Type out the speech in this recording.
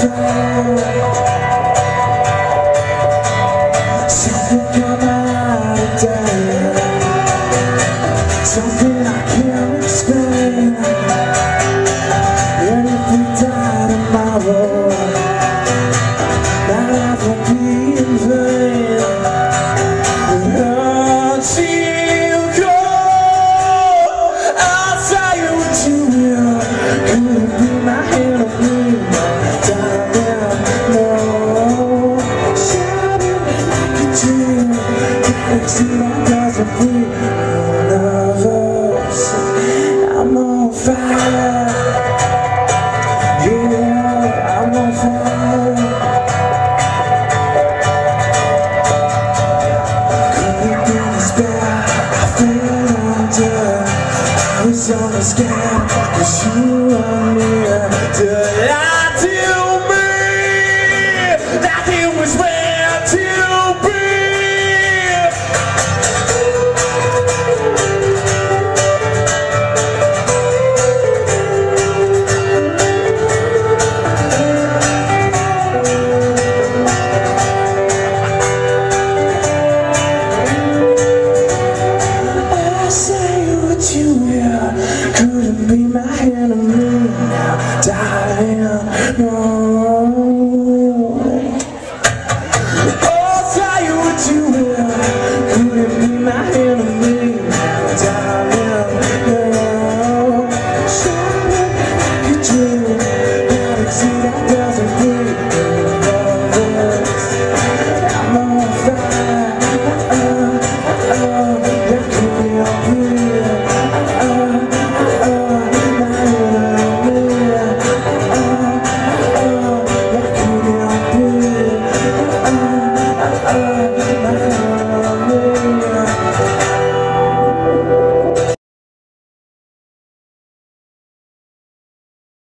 Something come out of day, something I can't explain. And if we die tomorrow, that life won't be in vain. Until you go, I'll tell you what you will. Could it be my enemy, my diamond? No, shining like a dream. Can't see my eyes are free. One of us, I'm on fire. Yeah, I'm on fire. Could it be despair I fell under? I was on a scam, 'cause you are near. To lie to me that it was meant to be. Couldn't be my enemy now, darling. No.